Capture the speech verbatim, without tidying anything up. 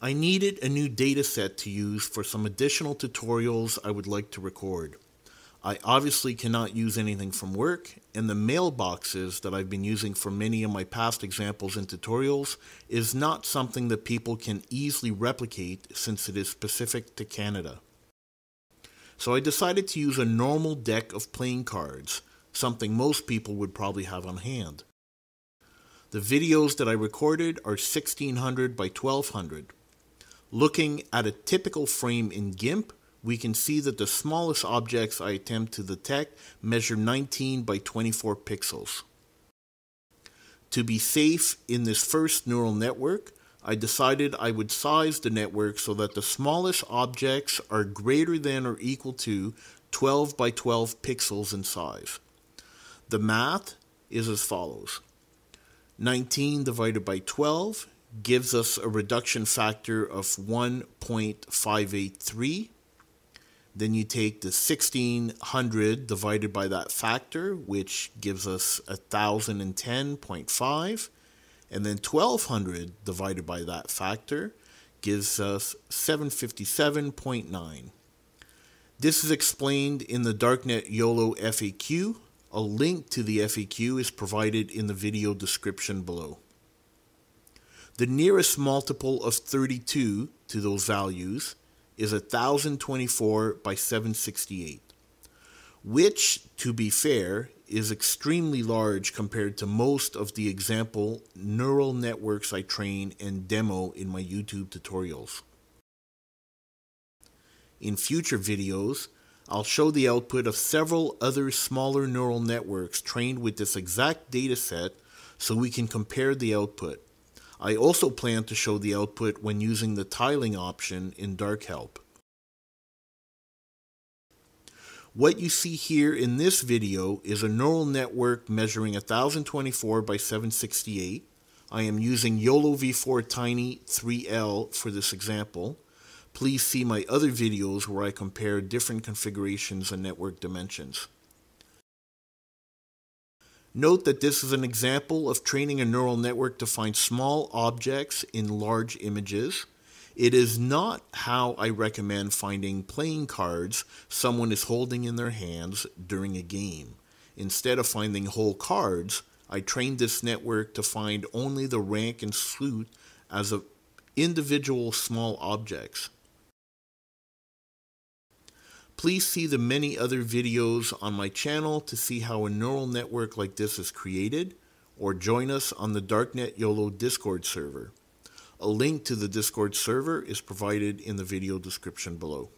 I needed a new data set to use for some additional tutorials I would like to record. I obviously cannot use anything from work, and the mailboxes that I've been using for many of my past examples and tutorials is not something that people can easily replicate since it is specific to Canada. So I decided to use a normal deck of playing cards, something most people would probably have on hand. The videos that I recorded are sixteen hundred by twelve hundred. Looking at a typical frame in GIMP, we can see that the smallest objects I attempt to detect measure nineteen by twenty-four pixels. To be safe in this first neural network, I decided I would size the network so that the smallest objects are greater than or equal to twelve by twelve pixels in size. The math is as follows. nineteen divided by twelve gives us a reduction factor of one point five eight three. Then you take the sixteen hundred divided by that factor, which gives us one thousand ten point five. And then twelve hundred divided by that factor gives us seven fifty-seven point nine. This is explained in the Darknet YOLO F A Q. A link to the F A Q is provided in the video description below. The nearest multiple of thirty-two to those values is one thousand twenty-four by seven sixty-eight, which, to be fair, is extremely large compared to most of the example neural networks I train and demo in my YouTube tutorials. In future videos, I'll show the output of several other smaller neural networks trained with this exact dataset so we can compare the output. I also plan to show the output when using the tiling option in DarkHelp. What you see here in this video is a neural network measuring one thousand twenty-four by seven sixty-eight. I am using YOLOv four Tiny three L for this example. Please see my other videos where I compare different configurations and network dimensions. Note that this is an example of training a neural network to find small objects in large images. It is not how I recommend finding playing cards someone is holding in their hands during a game. Instead of finding whole cards, I trained this network to find only the rank and suit as of individual small objects. Please see the many other videos on my channel to see how a neural network like this is created, or join us on the Darknet YOLO Discord server. A link to the Discord server is provided in the video description below.